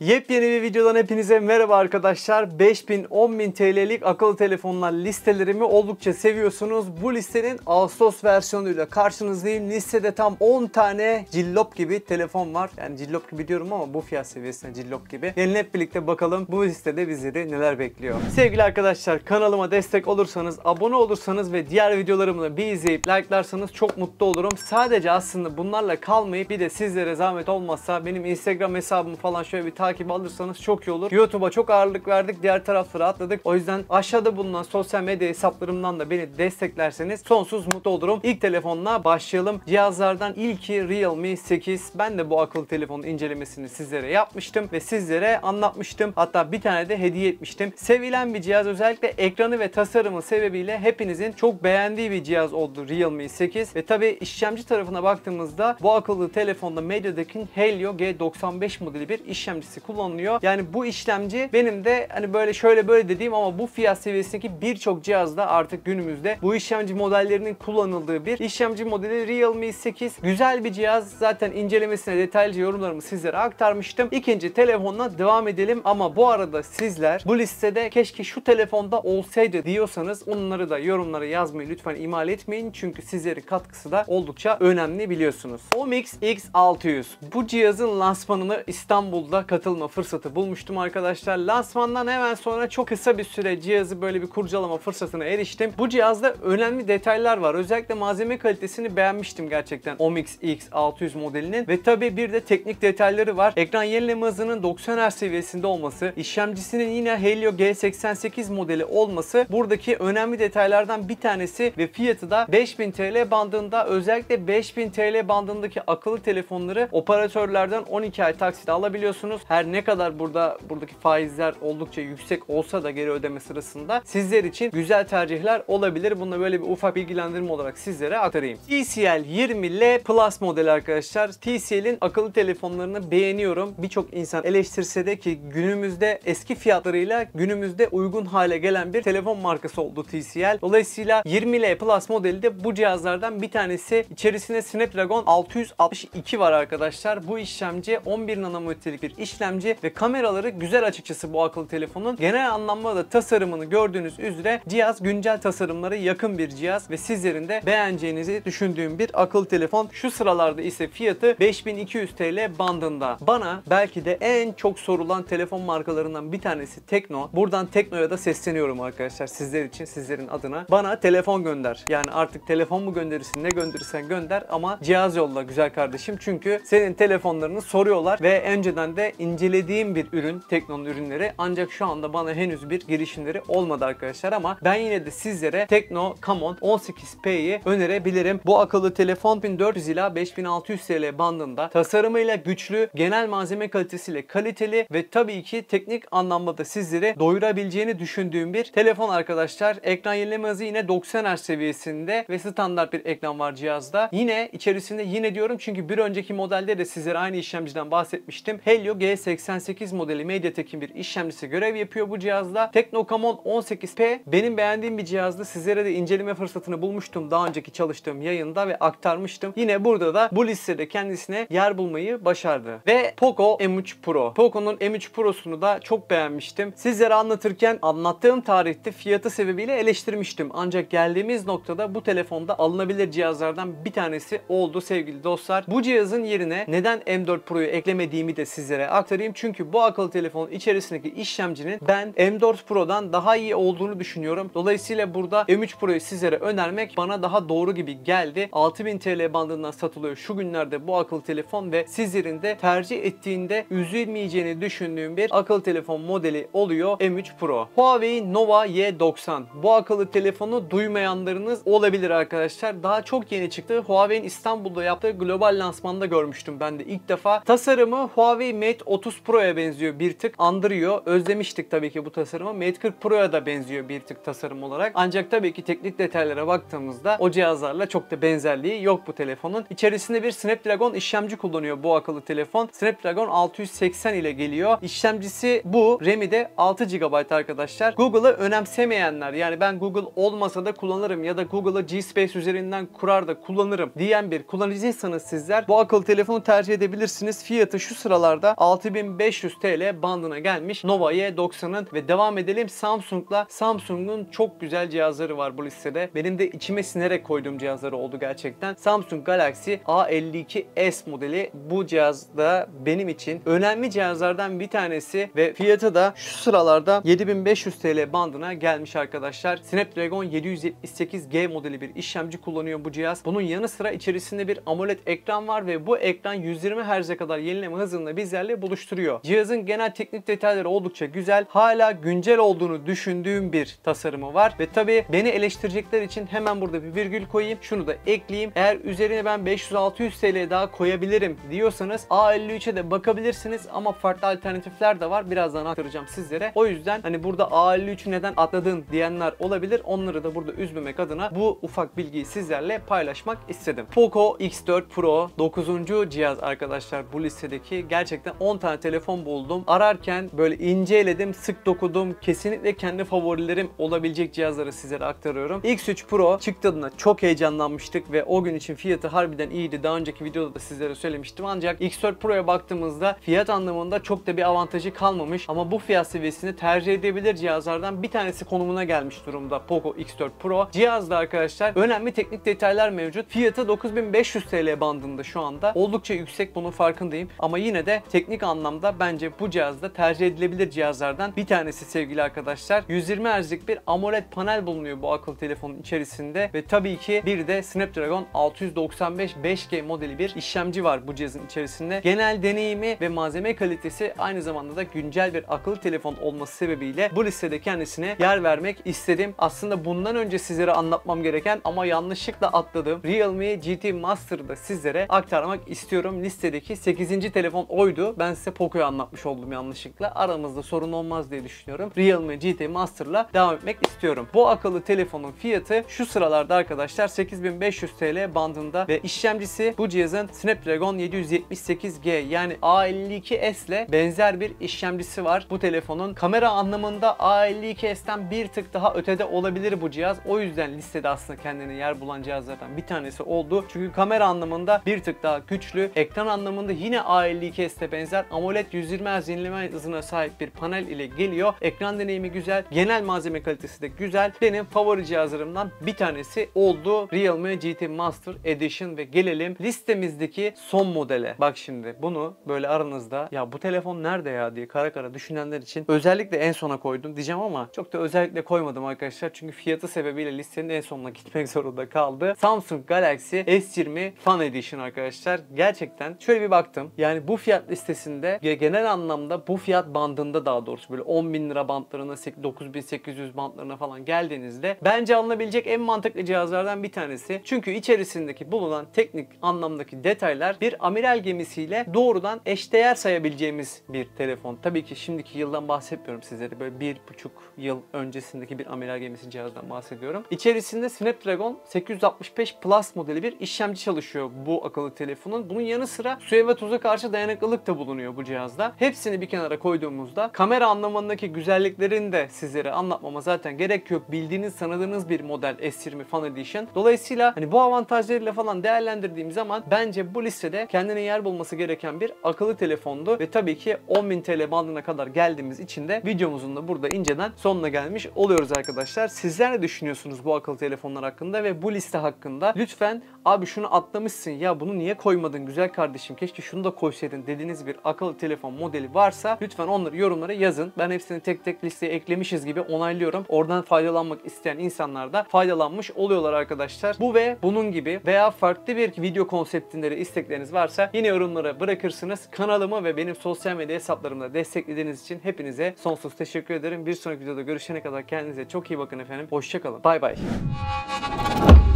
Yepyeni bir videodan hepinize merhaba arkadaşlar. 5000-10.000 TL'lik akıllı telefonlar listelerimi oldukça seviyorsunuz. Bu listenin Ağustos versiyonuyla karşınızdayım. Listede tam 10 tane cillop gibi telefon var. Yani cillop gibi diyorum ama bu fiyat seviyesine cillop gibi. Gelin hep birlikte bakalım bu listede bizleri neler bekliyor. Sevgili arkadaşlar, kanalıma destek olursanız, abone olursanız ve diğer videolarımı da bir izleyip like'larsanız çok mutlu olurum. Sadece aslında bunlarla kalmayıp bir de sizlere zahmet olmazsa benim Instagram hesabımı falan şöyle bir takip alırsanız çok iyi olur. YouTube'a çok ağırlık verdik, diğer taraflara atladık. O yüzden aşağıda bulunan sosyal medya hesaplarımdan da beni desteklerseniz sonsuz mutlu olurum. İlk telefonla başlayalım. Cihazlardan ilki Realme 8. Ben de bu akıllı telefonun incelemesini sizlere yapmıştım ve sizlere anlatmıştım. Hatta bir tane de hediye etmiştim. Sevilen bir cihaz, özellikle ekranı ve tasarımı sebebiyle hepinizin çok beğendiği bir cihaz oldu Realme 8. Ve tabi işlemci tarafına baktığımızda bu akıllı telefonda Mediatek'in Helio G95 modeli bir işlemcisi kullanılıyor. Yani bu işlemci benim de hani böyle şöyle böyle dediğim ama bu fiyat seviyesindeki birçok cihazda artık günümüzde bu işlemci modellerinin kullanıldığı bir işlemci modeli Realme 8. Güzel bir cihaz. Zaten incelemesine detaylıca yorumlarımı sizlere aktarmıştım. İkinci telefonla devam edelim ama bu arada sizler bu listede keşke şu telefonda olsaydı diyorsanız onları da yorumlara yazmayı lütfen ihmal etmeyin. Çünkü sizlerin katkısı da oldukça önemli biliyorsunuz. Omix X600. Bu cihazın lansmanını İstanbul'da katılma fırsatı bulmuştum arkadaşlar. Lansmandan hemen sonra çok kısa bir süre cihazı böyle bir kurcalama fırsatına eriştim. Bu cihazda önemli detaylar var. Özellikle malzeme kalitesini beğenmiştim gerçekten Omix X600 modelinin ve tabi bir de teknik detayları var. Ekran yenileme hızının 90 Hz seviyesinde olması, işlemcisinin yine Helio G88 modeli olması buradaki önemli detaylardan bir tanesi ve fiyatı da 5000 TL bandında. Özellikle 5000 TL bandındaki akıllı telefonları operatörlerden 12 ay taksite alabiliyorsunuz. Her ne kadar buradaki faizler oldukça yüksek olsa da geri ödeme sırasında sizler için güzel tercihler olabilir. Bununla böyle bir ufak bilgilendirme olarak sizlere aktarayım. TCL 20L Plus modeli arkadaşlar. TCL'in akıllı telefonlarını beğeniyorum. Birçok insan eleştirse de ki günümüzde eski fiyatlarıyla günümüzde uygun hale gelen bir telefon markası oldu TCL. Dolayısıyla 20L Plus modeli de bu cihazlardan bir tanesi. İçerisinde Snapdragon 662 var arkadaşlar. Bu işlemci 11 nanometrelik bir işlemci ve kameraları güzel açıkçası bu akıllı telefonun. Genel anlamda da tasarımını gördüğünüz üzere cihaz güncel tasarımlara yakın bir cihaz ve sizlerin de beğeneceğinizi düşündüğüm bir akıllı telefon. Şu sıralarda ise fiyatı 5200 TL bandında. Bana belki de en çok sorulan telefon markalarından bir tanesi Tecno. Buradan Tecno'ya da sesleniyorum arkadaşlar, sizler için, sizlerin adına. Bana telefon gönder. Yani artık telefon mu gönderirsin, ne gönderirsen gönder ama cihaz yolla güzel kardeşim. Çünkü senin telefonlarını soruyorlar ve önceden de incelediğim bir ürün Tecno'nun ürünleri, ancak şu anda bana henüz bir girişimleri olmadı arkadaşlar ama ben yine de sizlere Tecno Camon 18P'yi önerebilirim. Bu akıllı telefon 1400 ila 5600 TL bandında, tasarımıyla güçlü, genel malzeme kalitesiyle kaliteli ve tabii ki teknik anlamda da sizlere doyurabileceğini düşündüğüm bir telefon arkadaşlar. Ekran yenileme hızı yine 90 Hz seviyesinde ve standart bir ekran var cihazda. Yine içerisinde yine diyorum çünkü bir önceki modelde de sizlere aynı işlemciden bahsetmiştim. Helio G88 modeli Mediatek'in bir işlemcisi görev yapıyor bu cihazda. Tecno Camon 18P benim beğendiğim bir cihazdı. Sizlere de inceleme fırsatını bulmuştum daha önceki çalıştığım yayında ve aktarmıştım. Yine burada da bu listede kendisine yer bulmayı başardı. Ve Poco M3 Pro. Poco'nun M3 Pro'sunu da çok beğenmiştim. Sizlere anlatırken anlattığım tarihte fiyatı sebebiyle eleştirmiştim. Ancak geldiğimiz noktada bu telefonda alınabilir cihazlardan bir tanesi oldu sevgili dostlar. Bu cihazın yerine neden M4 Pro'yu eklemediğimi de sizlere aktarayım. Çünkü bu akıllı telefonun içerisindeki işlemcinin ben M4 Pro'dan daha iyi olduğunu düşünüyorum. Dolayısıyla burada M3 Pro'yu sizlere önermek bana daha doğru gibi geldi. 6000 TL bandından satılıyor şu günlerde bu akıllı telefon ve sizlerin de tercih ettiğinde üzülmeyeceğini düşündüğüm bir akıllı telefon modeli oluyor M3 Pro. Huawei Nova Y90. Bu akıllı telefonu duymayanlarınız olabilir arkadaşlar. Daha çok yeni çıktı. Huawei'nin İstanbul'da yaptığı global lansmanda görmüştüm ben de ilk defa. Tasarımı Huawei Mate 30 Pro'ya benziyor bir tık. Andırıyor. Özlemiştik tabii ki bu tasarımı. Mate 40 Pro'ya da benziyor bir tık tasarım olarak. Ancak tabii ki teknik detaylara baktığımızda o cihazlarla çok da benzerliği yok bu telefonun. İçerisinde bir Snapdragon işlemci kullanıyor bu akıllı telefon. Snapdragon 680 ile geliyor. İşlemcisi bu. RAM'i de 6 GB arkadaşlar. Google'ı önemsemeyenler, yani ben Google olmasa da kullanırım ya da Google'ı G-Space üzerinden kurar da kullanırım diyen bir kullanıcıysanız sizler bu akıllı telefonu tercih edebilirsiniz. Fiyatı şu sıralarda 6000 6500 TL bandına gelmiş Nova Y90'ın. Ve devam edelim Samsung'la. Samsung'un çok güzel cihazları var bu listede. Benim de içime sinerek koyduğum cihazları oldu gerçekten. Samsung Galaxy A52S modeli, bu cihaz da benim için önemli cihazlardan bir tanesi ve fiyatı da şu sıralarda 7500 TL bandına gelmiş arkadaşlar. Snapdragon 778G modeli bir işlemci kullanıyor bu cihaz. Bunun yanı sıra içerisinde bir AMOLED ekran var ve bu ekran 120 Hz'e kadar yenileme hızında bizlerle buluşturuyor. Cihazın genel teknik detayları oldukça güzel. Hala güncel olduğunu düşündüğüm bir tasarımı var ve tabii beni eleştirecekler için hemen burada bir virgül koyayım. Şunu da ekleyeyim. Eğer üzerine ben 500-600 TL daha koyabilirim diyorsanız A53'e de bakabilirsiniz ama farklı alternatifler de var. Birazdan aktaracağım sizlere. O yüzden hani burada A53'ü neden atladın diyenler olabilir. Onları da burada üzmemek adına bu ufak bilgiyi sizlerle paylaşmak istedim. Poco X4 Pro 9. cihaz arkadaşlar bu listedeki. Gerçekten 10 tane telefon buldum. Ararken böyle inceledim, sık dokudum. Kesinlikle kendi favorilerim olabilecek cihazları sizlere aktarıyorum. X3 Pro çıktığında çok heyecanlanmıştık ve o gün için fiyatı harbiden iyiydi. Daha önceki videoda da sizlere söylemiştim. Ancak X4 Pro'ya baktığımızda fiyat anlamında çok da bir avantajı kalmamış. Ama bu fiyat seviyesini tercih edebilir cihazlardan bir tanesi konumuna gelmiş durumda Poco X4 Pro. Cihazda arkadaşlar önemli teknik detaylar mevcut. Fiyatı 9500 TL bandında şu anda. Oldukça yüksek, bunun farkındayım. Ama yine de teknik anlamda bence bu cihazda tercih edilebilir cihazlardan bir tanesi sevgili arkadaşlar. 120 Hz'lik bir AMOLED panel bulunuyor bu akıllı telefonun içerisinde ve tabii ki bir de Snapdragon 695 5G modeli bir işlemci var bu cihazın içerisinde. Genel deneyimi ve malzeme kalitesi aynı zamanda da güncel bir akıllı telefon olması sebebiyle bu listede kendisine yer vermek istedim. Aslında bundan önce sizlere anlatmam gereken ama yanlışlıkla atladığım Realme GT Master'ı da sizlere aktarmak istiyorum. Listedeki 8. telefon oydu. Ben size Poco'yu anlatmış oldum yanlışlıkla. Aramızda sorun olmaz diye düşünüyorum. Realme GT Master'la devam etmek istiyorum. Bu akıllı telefonun fiyatı şu sıralarda arkadaşlar 8500 TL bandında ve işlemcisi bu cihazın Snapdragon 778G yani A52S ile benzer bir işlemcisi var. Bu telefonun kamera anlamında A52S'ten bir tık daha ötede olabilir bu cihaz. O yüzden listede aslında kendine yer bulan cihazlardan bir tanesi oldu. Çünkü kamera anlamında bir tık daha güçlü. Ekran anlamında yine A52S'te benzer AMOLED 120 Hz yenileme hızına sahip bir panel ile geliyor. Ekran deneyimi güzel. Genel malzeme kalitesi de güzel. Benim favori cihazlarımdan bir tanesi oldu Realme GT Master Edition ve gelelim listemizdeki son modele. Bak şimdi bunu böyle aranızda ya bu telefon nerede ya diye kara kara düşünenler için özellikle en sona koydum diyeceğim ama çok da özellikle koymadım arkadaşlar. Çünkü fiyatı sebebiyle listenin en sonuna gitmek zorunda kaldı. Samsung Galaxy S20 Fan Edition arkadaşlar. Gerçekten şöyle bir baktım. Yani bu fiyat listesinde genel anlamda bu fiyat bandında daha doğrusu böyle 10.000 lira bandlarına 9.800 bandlarına falan geldiğinizde bence alınabilecek en mantıklı cihazlardan bir tanesi. Çünkü içerisindeki bulunan teknik anlamdaki detaylar bir amiral gemisiyle doğrudan eşdeğer sayabileceğimiz bir telefon. Tabii ki şimdiki yıldan bahsetmiyorum sizlere. Böyle 1,5 yıl öncesindeki bir amiral gemisi cihazdan bahsediyorum. İçerisinde Snapdragon 665 Plus modeli bir işlemci çalışıyor bu akıllı telefonun. Bunun yanı sıra suya ve tuza karşı dayanıklılık da bulunuyor bu cihazda. Hepsini bir kenara koyduğumuzda kamera anlamındaki güzelliklerini de sizlere anlatmama zaten gerek yok. Bildiğiniz, tanıdığınız bir model S20 Fan Edition. Dolayısıyla hani bu avantajlarıyla falan değerlendirdiğim zaman bence bu listede kendine yer bulması gereken bir akıllı telefondu ve tabii ki 10.000 TL bandına kadar geldiğimiz için de videomuzun da burada inceden sonuna gelmiş oluyoruz arkadaşlar. Sizler ne düşünüyorsunuz bu akıllı telefonlar hakkında ve bu liste hakkında? Lütfen abi şunu atlamışsın ya bunu niye koymadın güzel kardeşim keşke şunu da koysaydın dediğiniz bir akıllı telefon modeli varsa lütfen onları yorumlara yazın. Ben hepsini tek tek listeye eklemişiz gibi onaylıyorum. Oradan faydalanmak isteyen insanlar da faydalanmış oluyorlar arkadaşlar. Bu ve bunun gibi veya farklı bir video konseptinde de istekleriniz varsa yine yorumlara bırakırsınız. Kanalımı ve benim sosyal medya hesaplarımda desteklediğiniz için hepinize sonsuz teşekkür ederim. Bir sonraki videoda görüşene kadar kendinize çok iyi bakın efendim. Hoşça kalın. Bay bay.